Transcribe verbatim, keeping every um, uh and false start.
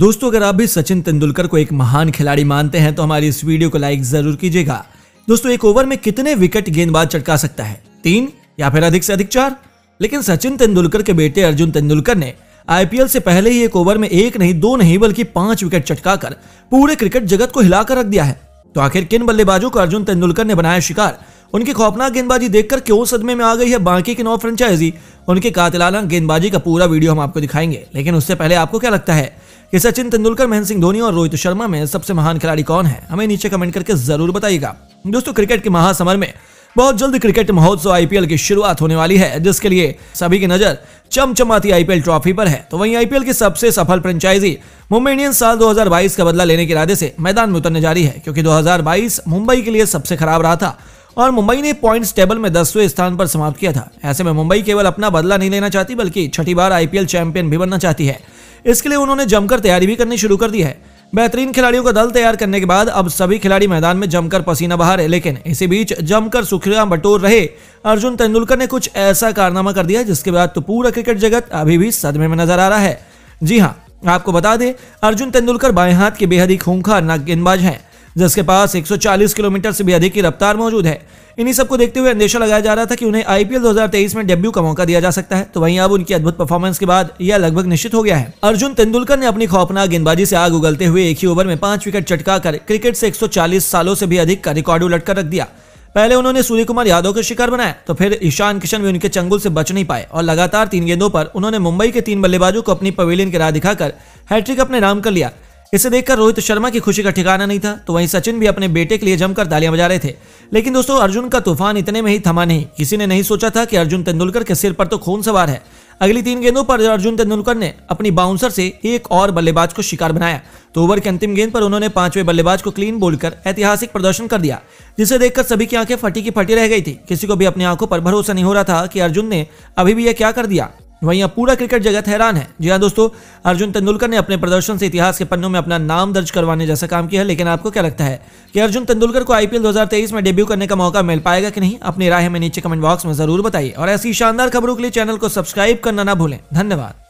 दोस्तों, अगर आप भी सचिन तेंदुलकर को एक महान खिलाड़ी मानते हैं तो हमारी इस वीडियो को लाइक जरूर कीजिएगा। दोस्तों, एक ओवर में कितने विकेट गेंदबाज चटका सकता है, तीन या फिर अधिक से अधिक चार? लेकिन सचिन तेंदुलकर के बेटे अर्जुन तेंदुलकर ने आईपीएल से पहले ही एक ओवर में एक नहीं, दो नहीं बल्कि पांच विकेट चटकाकर पूरे क्रिकेट जगत को हिलाकर रख दिया है। तो आखिर किन बल्लेबाजों को अर्जुन तेंदुलकर ने बनाया शिकार? उनकी खौफनाक गेंदबाजी देखकर क्यों सदमे में आ गई है बाकी की नौ फ्रेंचाइजी? उनके कातिलाना गेंदबाजी का पूरा वीडियो हम आपको दिखाएंगे, लेकिन उससे पहले आपको क्या लगता है कि सचिन तेंदुलकर, महेंद्र सिंह धोनी और रोहित शर्मा में सबसे महान खिलाड़ी कौन है? हमें नीचे कमेंट करके जरूर बताइएगा। दोस्तों, क्रिकेट के महासमर में बहुत जल्द क्रिकेट महोत्सव आईपीएल की शुरुआत होने वाली है, जिसके लिए सभी की नजर चमचमाती आईपीएल ट्रॉफी पर है। तो वहीं आईपीएल की सबसे सफल फ्रेंचाइजी मुंबई इंडियंस साल दो हज़ार बाईस का बदला लेने के इरादे से मैदान में उतरने जा रही है, क्योंकि दो हज़ार बाईस मुंबई के लिए सबसे खराब रहा था और मुंबई ने पॉइंट्स टेबल में दसवें स्थान पर समाप्त किया था। ऐसे में मुंबई केवल अपना बदला नहीं लेना चाहती बल्कि छठी बार आईपीएल चैंपियन भी बनना चाहती है। इसके लिए उन्होंने जमकर तैयारी भी करनी शुरू कर दी है। बेहतरीन खिलाड़ियों का दल तैयार करने के बाद अब सभी खिलाड़ी मैदान में जमकर पसीना बहा रहे, लेकिन इसी बीच जमकर सुखियां बटोर रहे अर्जुन तेंदुलकर ने कुछ ऐसा कारनामा कर दिया जिसके बाद तो पूरा क्रिकेट जगत अभी भी सदमे में नजर आ रहा है। जी हां, आपको बता दें, अर्जुन तेंदुलकर बाएं हाथ के बेहद ही खूंखार नाक गेंदबाज हैं, जिसके पास एक सौ चालीस किलोमीटर से भी अधिक की रफ्तार मौजूद है। इन्हीं सबको देखते हुए अंदेशा लगाया जा रहा था कि उन्हें आईपीएल दो हज़ार तेईस में डेब्यू का मौका दिया जा सकता है। तो वहीं अब उनकी अद्भुत परफॉर्मेंस के बाद यह लगभग निश्चित हो गया है। अर्जुन तेंदुलकर ने अपनी खौफनाक गेंदबाजी से आग उगलते हुए एक ही ओवर में पांच विकेट चटकाकर क्रिकेट से एक सौ चालीस सालों से भी अधिक का रिकॉर्ड उलट कर रख दिया। पहले उन्होंने सूर्य कुमार यादव का शिकार बनाया, तो फिर ईशान किशन भी उनके चंगुल से बच नहीं पाए और लगातार तीन गेंदों पर उन्होंने मुंबई के तीन बल्लेबाजों को अपनी पवेलियन की राह दिखाकर हैट्रिक अपने नाम कर लिया। इसे देखकर रोहित शर्मा की खुशी का ठिकाना नहीं था। तो वहीं सचिन भी अपने बेटे के लिए जमकर तालियां बजा रहे थे। लेकिन दोस्तों, अर्जुन का तूफान इतने में ही थमा नहीं। किसी ने नहीं सोचा था कि अर्जुन तेंदुलकर के सिर पर तो खून सवार है। अगली तीन गेंदों पर अर्जुन तेंदुलकर ने अपनी बाउंसर से एक और बल्लेबाज को शिकार बनाया। तो ओवर के अंतिम गेंद पर उन्होंने पांचवें बल्लेबाज को क्लीन बोल्ड कर ऐतिहासिक प्रदर्शन कर दिया, जिसे देखकर सभी की आंखें फटी की फटी रह गई थी। किसी को भी अपनी आंखों पर भरोसा नहीं हो रहा था कि अर्जुन ने अभी भी यह क्या कर दिया। वहीं अब पूरा क्रिकेट जगत हैरान है। जी हां दोस्तों, अर्जुन तेंदुलकर ने अपने प्रदर्शन से इतिहास के पन्नों में अपना नाम दर्ज करवाने जैसा काम किया है। लेकिन आपको क्या लगता है कि अर्जुन तेंदुलकर को आईपीएल दो हज़ार तेईस में डेब्यू करने का मौका मिल पाएगा कि नहीं? अपनी राय हमें नीचे कमेंट बॉक्स में जरूर बताइए और ऐसी शानदार खबरों के लिए चैनल को सब्सक्राइब करना ना भूलें। धन्यवाद।